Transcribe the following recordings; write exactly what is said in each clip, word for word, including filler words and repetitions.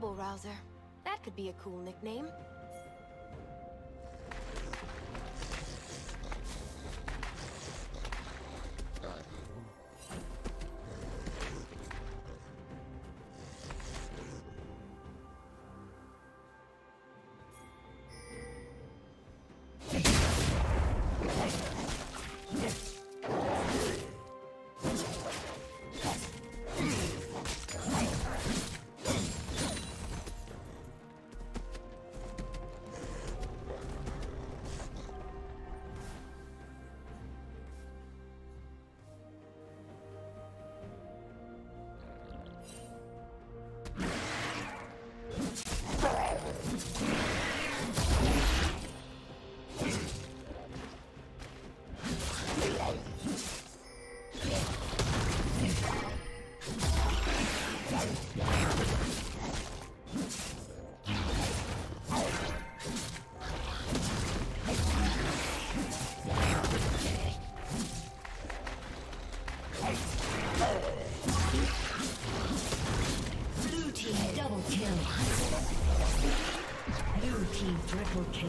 Trouble Rouser. That could be a cool nickname. Triple kill.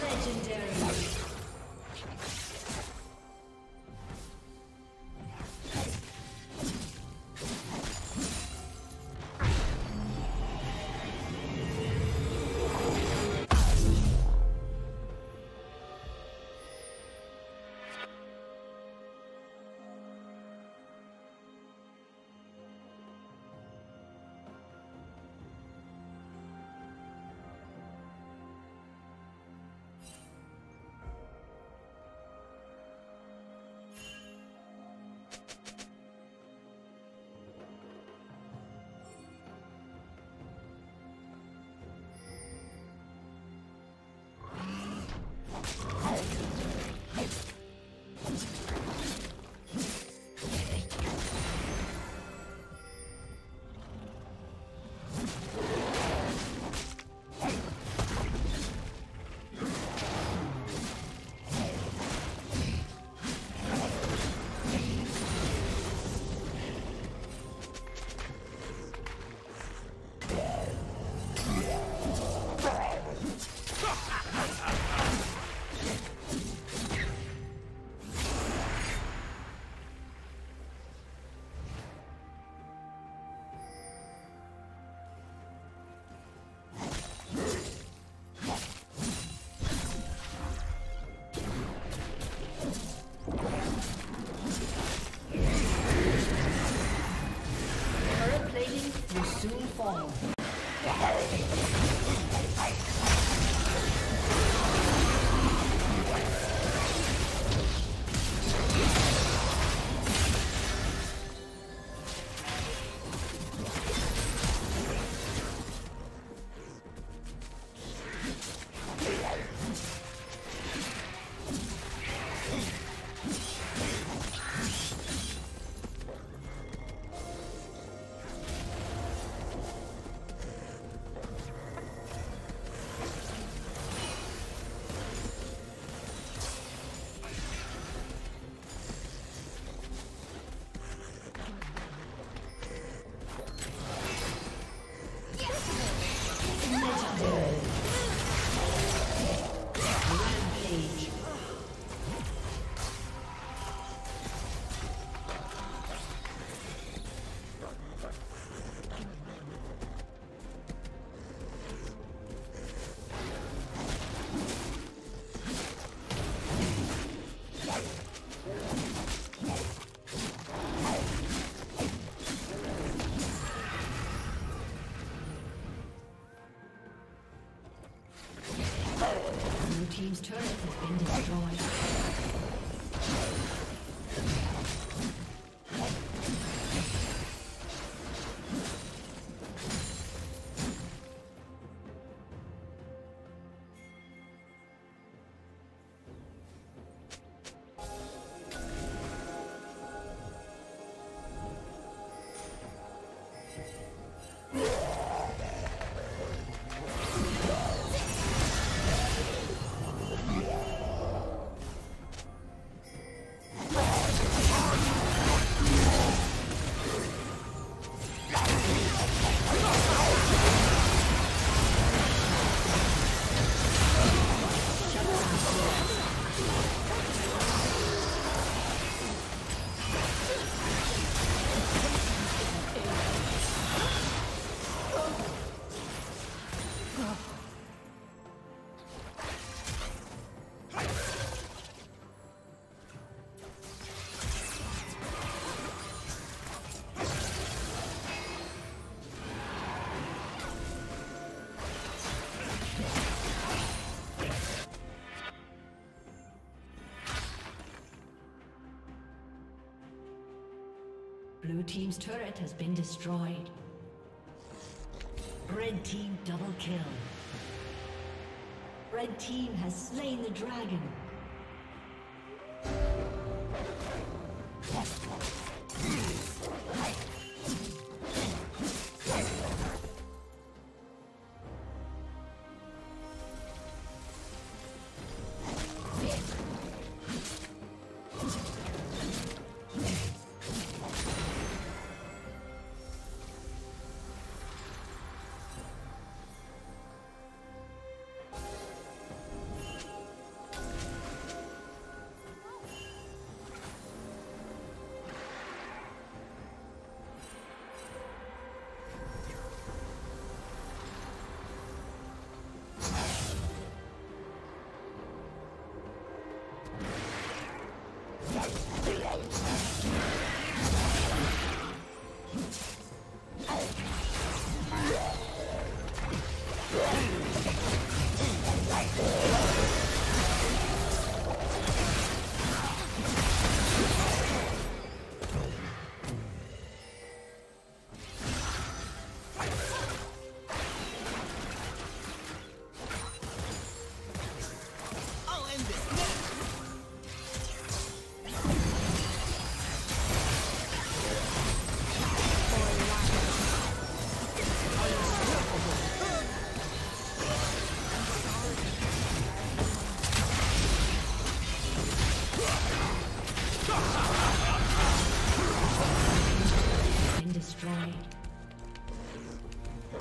Legendary. soon fall. Team's turret has been destroyed. Blue team's turret has been destroyed. Red team double kill. Red team has slain the dragon.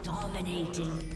Dominating.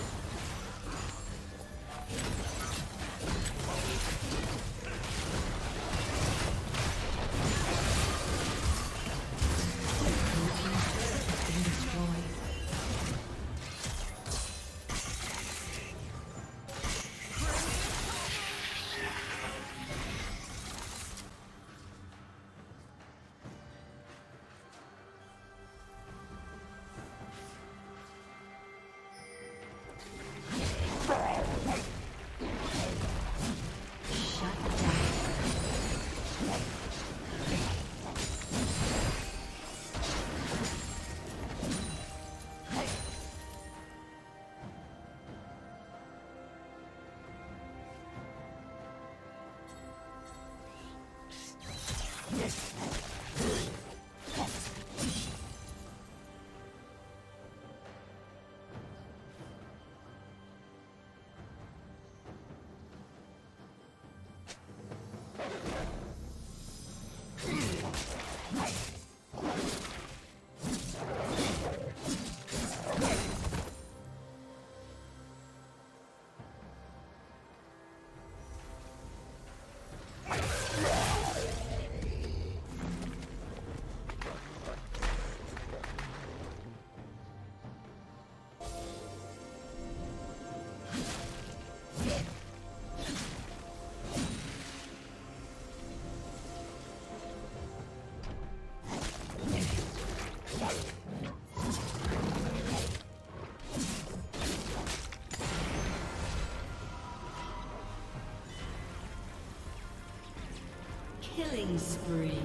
Killing spree.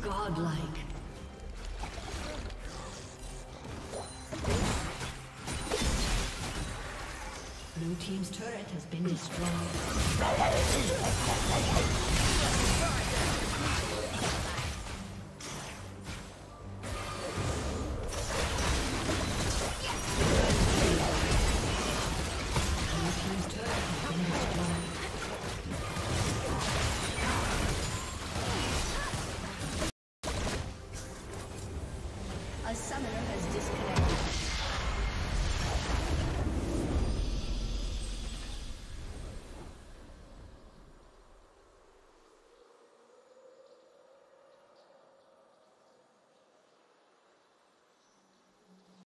Godlike. Blue team's turret has been destroyed. A summoner